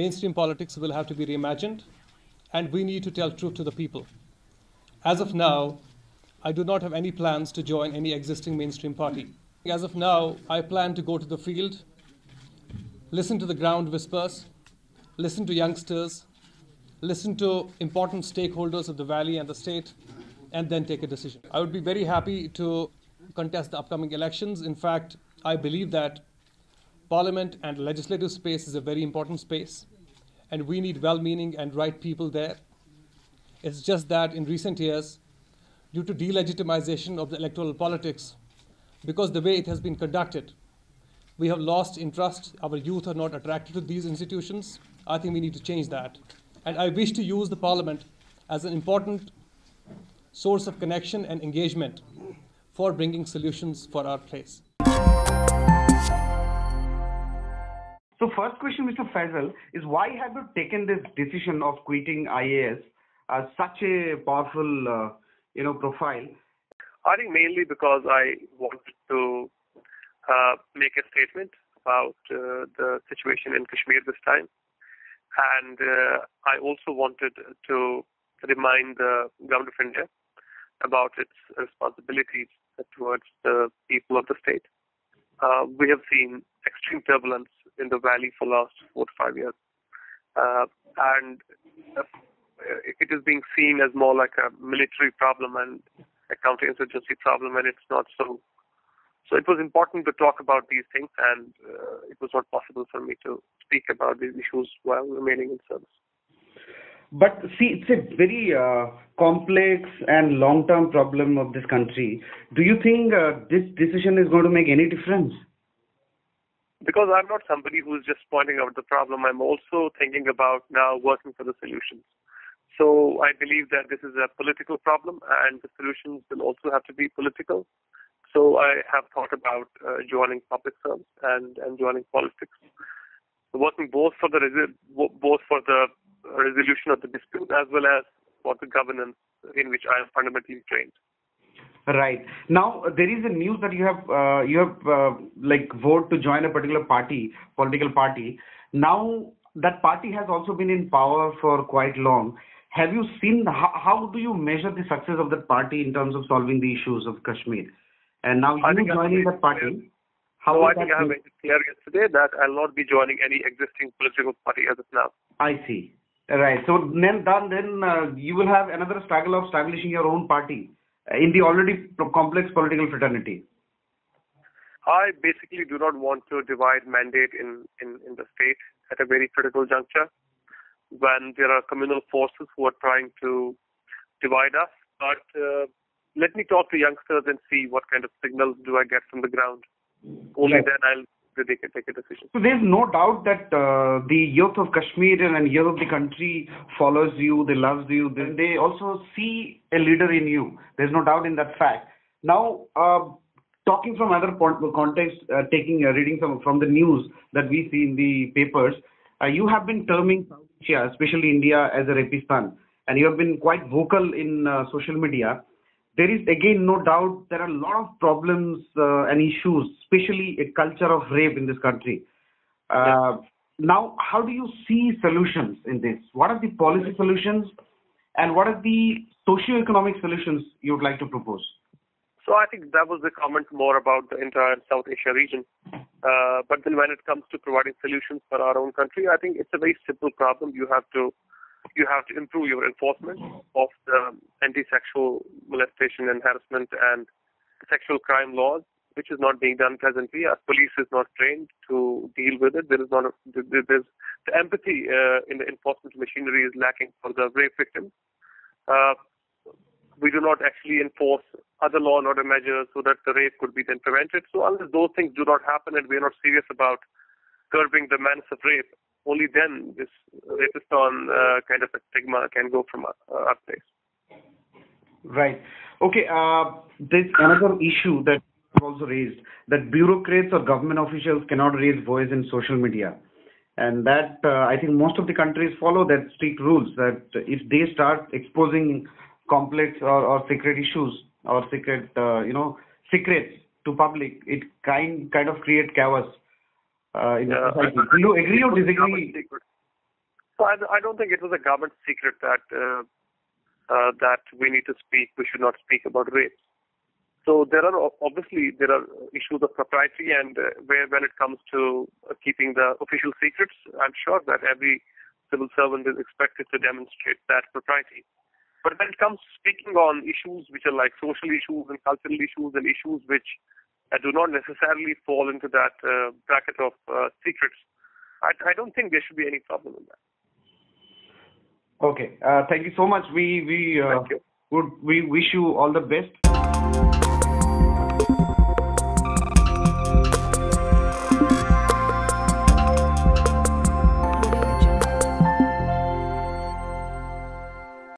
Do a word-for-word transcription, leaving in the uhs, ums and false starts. mainstream politics will have to be reimagined, and we need to tell truth to the people. As of now, I do not have any plans to join any existing mainstream party. As of now, I plan to go to the field, listen to the ground whispers, listen to youngsters, listen to important stakeholders of the valley and the state, and then take a decision. I would be very happy to contest the upcoming elections. In fact, I believe that Parliament and legislative space is a very important space, and we need well-meaning and right people there. It's just that in recent years, due to delegitimization of the electoral politics, because the way it has been conducted, we have lost interest. Our youth are not attracted to these institutions. I think we need to change that. And I wish to use the Parliament as an important source of connection and engagement for bringing solutions for our place. So first question, Mister Faesal, is why have you taken this decision of quitting I A S as such a powerful uh, you know, profile? I think mainly because I wanted to uh, make a statement about uh, the situation in Kashmir this time. And uh, I also wanted to remind the government of India about its responsibilities towards the people of the state. Uh, we have seen extreme turbulence in the valley for the last four to five years. Uh, and uh, it is being seen as more like a military problem and a counterinsurgency problem, and it's not so. So it was important to talk about these things, and uh, it was not possible for me to speak about these issues while remaining in service. But see, it's a very uh, complex and long-term problem of this country. Do you think uh, this decision is going to make any difference? Because I'm not somebody who's just pointing out the problem. I'm also thinking about now working for the solutions. So I believe that this is a political problem, and the solutions will also have to be political. So I have thought about uh, joining public service and, and joining politics, working both for the both for the resolution of the dispute as well as for the governance in which I am fundamentally trained. Right. Now there is a news that you have uh, you have uh, like voted to join a particular party, political party. Now that party has also been in power for quite long. Have you seen how, how do you measure the success of that party in terms of solving the issues of Kashmir? And now you joining the party. How so I think I made it clear yesterday that I'll not be joining any existing political party as of now. I see. Right. So then, then uh, you will have another struggle of establishing your own party in the already complex political fraternity. I basically do not want to divide mandate in, in, in the state at a very critical juncture when there are communal forces who are trying to divide us. But uh, let me talk to youngsters and see what kind of signals do I get from the ground. Only yes. Then I'll they can take a decision. So there's no doubt that uh, the youth of Kashmir and, and youth of the country follows you, they love you, they, they also see a leader in you. There's no doubt in that fact. Now, uh, talking from other context, uh, taking uh, reading some, from the news that we see in the papers, uh, you have been terming South Asia, especially India, as a Rapistan, and you have been quite vocal in uh, social media. There is again no doubt there are a lot of problems uh, and issues, especially a culture of rape in this country. Uh, yeah. Now, how do you see solutions in this? What are the policy solutions and what are the socio-economic solutions you would like to propose? So I think that was the comment more about the entire South Asia region. Uh, but then when it comes to providing solutions for our own country, I think it's a very simple problem. You have to You have to improve your enforcement of the anti-sexual molestation and harassment and sexual crime laws, which is not being done presently. Our police is not trained to deal with it. There is not a, there's, the empathy uh, in the enforcement machinery is lacking for the rape victims. Uh, we do not actually enforce other law and order measures so that the rape could be then prevented. So unless those things do not happen and we are not serious about curbing the menace of rape, only then this Rapistan uh, kind of a stigma can go from uh, our place. Right. Okay. Uh, there's another issue that I've also raised, that bureaucrats or government officials cannot raise voice in social media. And that uh, I think most of the countries follow that strict rules, that if they start exposing complex or, or secret issues or secret, uh, you know, secrets to public, it kind, kind of create chaos. Uh, in uh, the society. Do you agree or disagree? So I, I don't think it was a government secret that uh, uh, that we need to speak. We should not speak about rape. So there are obviously there are issues of propriety, and uh, where when it comes to uh, keeping the official secrets, I'm sure that every civil servant is expected to demonstrate that propriety. But when it comes to speaking on issues which are like social issues and cultural issues and issues which uh, do not necessarily fall into that uh, bracket of uh, secrets, I, I don't think there should be any problem in that. Okay. Uh, thank you so much. We we uh, would we wish you all the best.